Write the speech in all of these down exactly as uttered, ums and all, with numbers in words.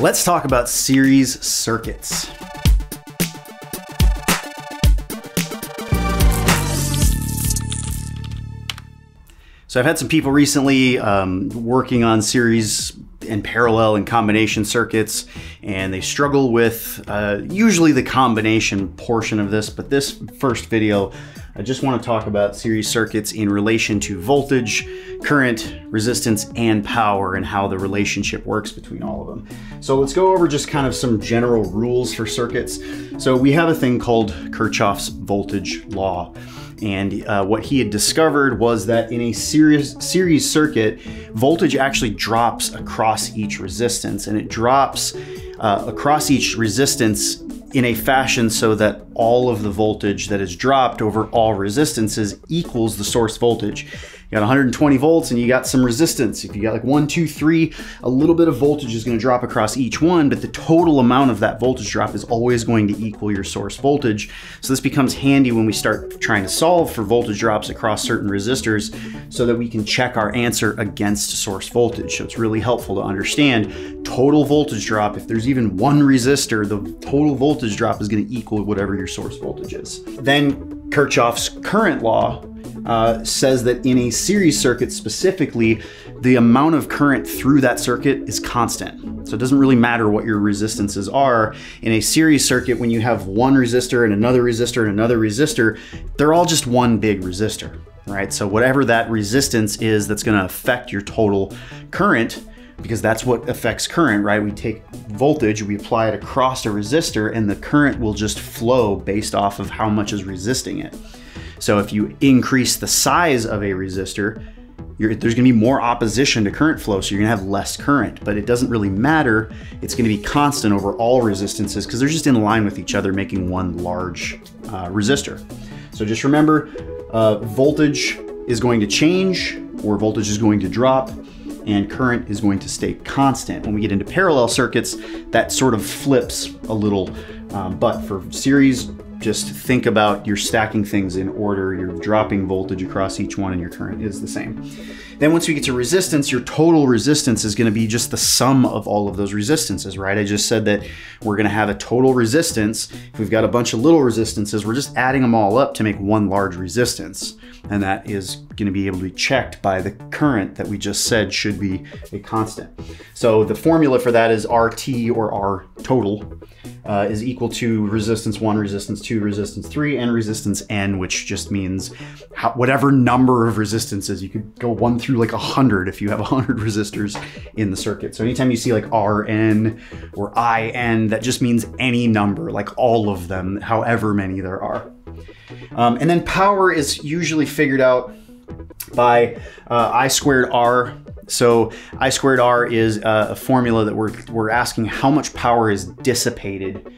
let's talk about series circuits. So I've had some people recently um, working on series and parallel and combination circuits, and they struggle with uh, usually the combination portion of this, but this first video, I just want to talk about series circuits in relation to voltage, current, resistance, and power, and how the relationship works between all of them. So let's go over just kind of some general rules for circuits. So we have a thing called Kirchhoff's voltage law. And uh, what he had discovered was that in a series, series circuit, voltage actually drops across each resistance, and it drops uh, across each resistance in a fashion so that all of the voltage that is dropped over all resistances equals the source voltage. You got one hundred twenty volts and you got some resistance. If you got like one, two, three, a little bit of voltage is going to drop across each one, but the total amount of that voltage drop is always going to equal your source voltage. So this becomes handy when we start trying to solve for voltage drops across certain resistors so that we can check our answer against source voltage. So it's really helpful to understand total voltage drop. If there's even one resistor, the total voltage drop is going to equal whatever your source voltage is. Then Kirchhoff's current law Uh, says that in a series circuit specifically, the amount of current through that circuit is constant. So it doesn't really matter what your resistances are. In a series circuit, when you have one resistor and another resistor and another resistor, they're all just one big resistor, right? So whatever that resistance is that's going to affect your total current, because that's what affects current, right? We take voltage, we apply it across a resistor, and the current will just flow based off of how much is resisting it. So if you increase the size of a resistor, you're, there's gonna be more opposition to current flow, so you're gonna have less current, but it doesn't really matter. It's gonna be constant over all resistances because they're just in line with each other, making one large uh, resistor. So just remember, uh, voltage is going to change, or voltage is going to drop, and current is going to stay constant. When we get into parallel circuits, that sort of flips a little, um, but for series, just think about you're stacking things in order, you're dropping voltage across each one, and your current is the same. Then once we get to resistance, your total resistance is gonna be just the sum of all of those resistances, right? I just said that we're gonna have a total resistance. If we've got a bunch of little resistances, we're just adding them all up to make one large resistance. And that is gonna be able to be checked by the current that we just said should be a constant. So the formula for that is R T, or R total, uh, is equal to resistance one, resistance two, resistance three, and resistance N, which just means how, whatever number of resistances. You could go one through like a hundred if you have a hundred resistors in the circuit. So anytime you see like R N or I N, that just means any number, like all of them, however many there are. Um, and then power is usually figured out by uh, I squared R. So I squared R is uh, a formula that we're, we're asking how much power is dissipated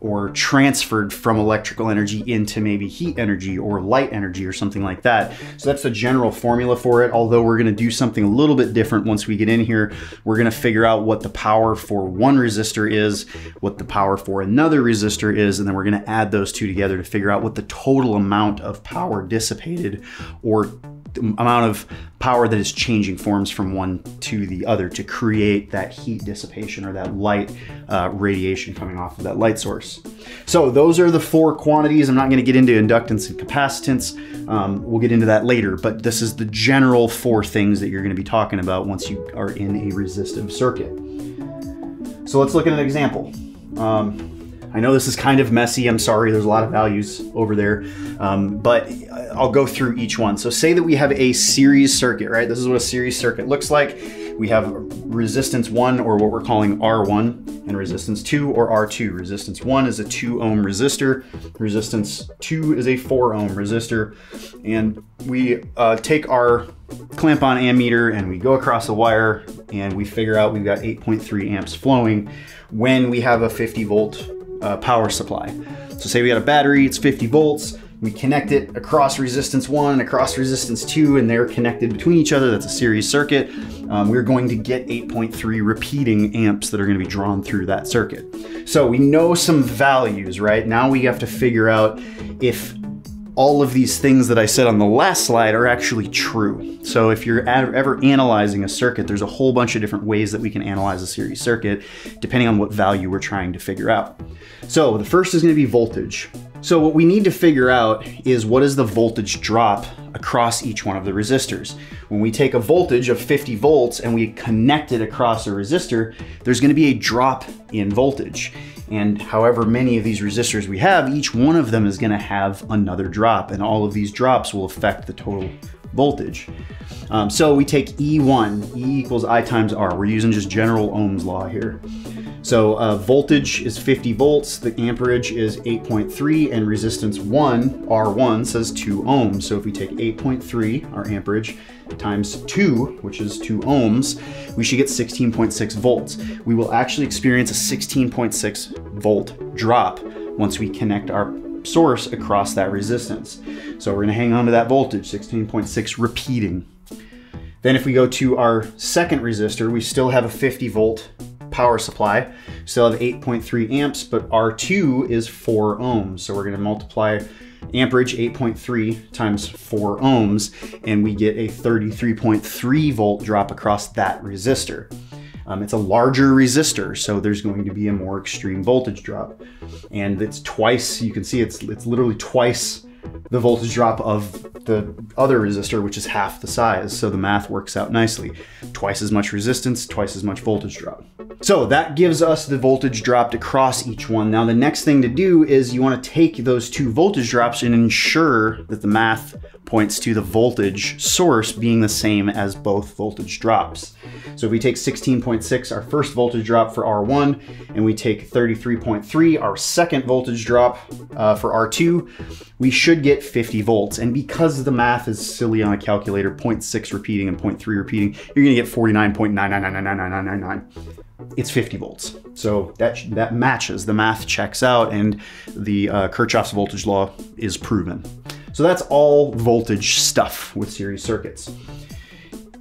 or transferred from electrical energy into maybe heat energy or light energy or something like that. So that's the general formula for it, although we're gonna do something a little bit different once we get in here. We're gonna figure out what the power for one resistor is, what the power for another resistor is, and then we're gonna add those two together to figure out what the total amount of power dissipated or the amount of power that is changing forms from one to the other to create that heat dissipation or that light uh, radiation coming off of that light source. So those are the four quantities. I'm not going to get into inductance and capacitance. Um, we'll get into that later, but this is the general four things that you're going to be talking about once you are in a resistive circuit. So let's look at an example. Um, I know this is kind of messy, I'm sorry, there's a lot of values over there, um, but I'll go through each one. So say that we have a series circuit, right? This is what a series circuit looks like. We have resistance one, or what we're calling R one, and resistance two, or R two. Resistance one is a two ohm resistor. Resistance two is a four ohm resistor. And we uh, take our clamp on ammeter and we go across the wire and we figure out we've got eight point three amps flowing when we have a fifty volt Uh, power supply. So say we got a battery, it's fifty volts, we connect it across resistance one and across resistance two, and they're connected between each other. That's a series circuit. Um, we're going to get eight point three repeating amps that are going to be drawn through that circuit. So we know some values, right? Now we have to figure out if all of these things that I said on the last slide are actually true. So if you're ever analyzing a circuit, there's a whole bunch of different ways that we can analyze a series circuit, depending on what value we're trying to figure out. So the first is going to be voltage. So what we need to figure out is what is the voltage drop across each one of the resistors. When we take a voltage of fifty volts and we connect it across a resistor, there's going to be a drop in voltage. And however many of these resistors we have, each one of them is going to have another drop, and all of these drops will affect the total voltage. Um, so we take E one, E equals I times R. We're using just general Ohm's law here. So uh, voltage is fifty volts, the amperage is eight point three, and resistance one, R one, says two ohms. So if we take eight point three, our amperage, times two, which is two ohms, we should get sixteen point six volts. We will actually experience a sixteen point six volt drop once we connect our source across that resistance. So we're going to hang on to that voltage, sixteen point six repeating. Then if we go to our second resistor, we still have a fifty volt power supply, still have eight point three amps, but R two is four ohms. So we're going to multiply amperage eight point three times four ohms, and we get a thirty-three point three volt drop across that resistor. Um, it's a larger resistor, so there's going to be a more extreme voltage drop. And it's twice, you can see it's, it's literally twice the voltage drop of the other resistor, which is half the size. So the math works out nicely. Twice as much resistance, twice as much voltage drop. So that gives us the voltage dropped across each one. Now the next thing to do is you want to take those two voltage drops and ensure that the math points to the voltage source being the same as both voltage drops. So if we take sixteen point six, our first voltage drop for R one, and we take thirty-three point three, our second voltage drop uh, for R two, we should get fifty volts. And because the math is silly on a calculator, zero point six repeating and zero point three repeating, you're going to get forty-nine point nine nine nine nine nine nine nine nine. It's fifty volts. So that, that matches, the math checks out, and the uh, Kirchhoff's voltage law is proven. So that's all voltage stuff with series circuits.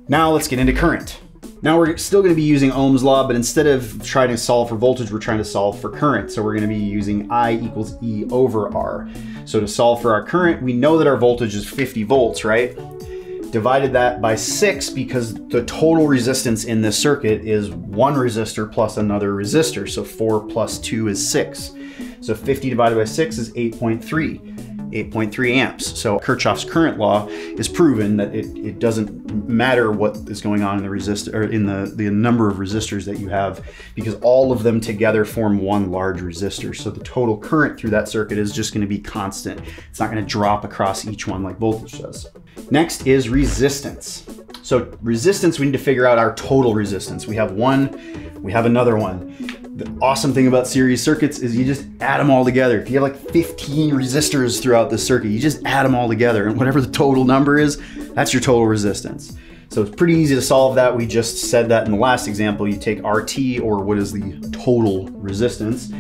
Now let's get into current. Now we're still going to be using Ohm's law, but instead of trying to solve for voltage, we're trying to solve for current. So we're going to be using I equals E over R. So to solve for our current, we know that our voltage is fifty volts, right? Divided that by six, because the total resistance in this circuit is one resistor plus another resistor. So four plus two is six. So fifty divided by six is eight point three, eight point three amps. So Kirchhoff's current law is proven that it, it doesn't matter what is going on in the resist or in the, the number of resistors that you have, because all of them together form one large resistor. So the total current through that circuit is just going to be constant. It's not going to drop across each one like voltage does. Next is resistance. So resistance, we need to figure out our total resistance. We have one, we have another one. The awesome thing about series circuits is you just add them all together. If you have like fifteen resistors throughout the circuit, you just add them all together, and whatever the total number is, that's your total resistance. So it's pretty easy to solve that. We just said that in the last example. You take R T, or what is the total resistance,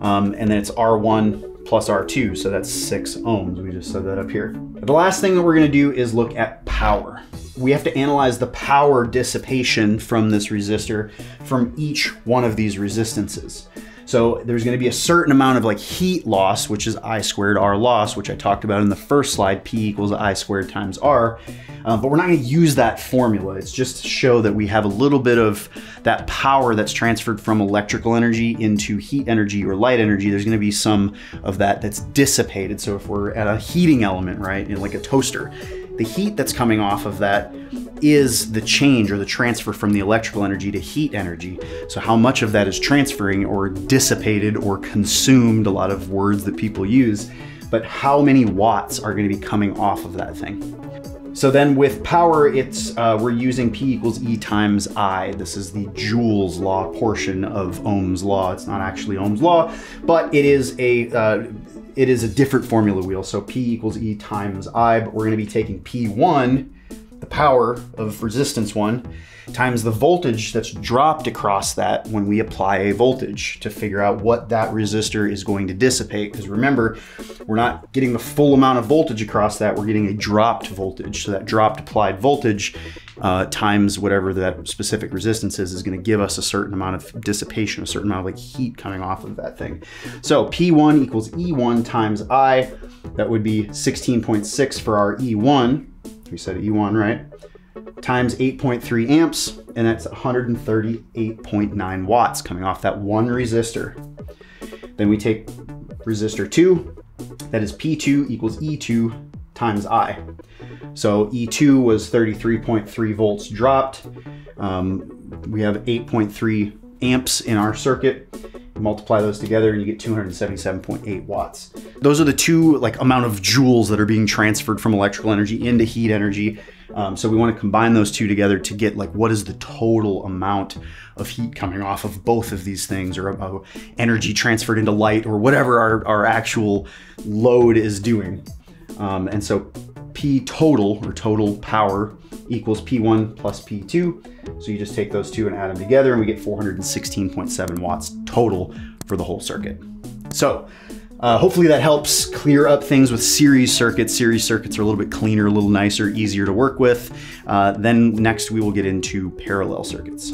um, and then it's R one plus R two, so that's six ohms. We just said that up here. The last thing that we're gonna do is look at power. We have to analyze the power dissipation from this resistor from each one of these resistances. So there's gonna be a certain amount of like heat loss, which is I squared R loss, which I talked about in the first slide, P equals I squared times R. Uh, but we're not gonna use that formula. It's just to show that we have a little bit of that power that's transferred from electrical energy into heat energy or light energy. There's gonna be some of that that's dissipated. So if we're at a heating element, right, in like a toaster, the heat that's coming off of that is the change or the transfer from the electrical energy to heat energy. So how much of that is transferring or dissipated or consumed, a lot of words that people use, but how many watts are going to be coming off of that thing. So then with power, it's uh, we're using P equals E times I. This is the Joule's law portion of Ohm's law. It's not actually Ohm's law, but it is a uh, it is a different formula wheel. So P equals E times I, but we're going to be taking P one, the power of resistance one times the voltage that's dropped across that when we apply a voltage to figure out what that resistor is going to dissipate. Because remember, we're not getting the full amount of voltage across that, we're getting a dropped voltage. So that dropped applied voltage uh, times whatever that specific resistance is, is gonna give us a certain amount of dissipation, a certain amount of like heat coming off of that thing. So P one equals E one times I, that would be sixteen point six for our E one. We said E one, right? Times eight point three amps, and that's one hundred thirty-eight point nine watts coming off that one resistor. Then we take resistor two, that is P two equals E two times I. So E two was thirty-three point three volts dropped. Um, we have eight point three amps in our circuit. Multiply those together and you get two hundred seventy-seven point eight watts. Those are the two like amount of joules that are being transferred from electrical energy into heat energy. Um, so we want to combine those two together to get like what is the total amount of heat coming off of both of these things, or uh, energy transferred into light, or whatever our, our actual load is doing. Um, and so P total, or total power, equals P one plus P two. So you just take those two and add them together and we get four hundred sixteen point seven watts total for the whole circuit. So uh, hopefully that helps clear up things with series circuits. Series circuits are a little bit cleaner, a little nicer, easier to work with. Uh, then next we will get into parallel circuits.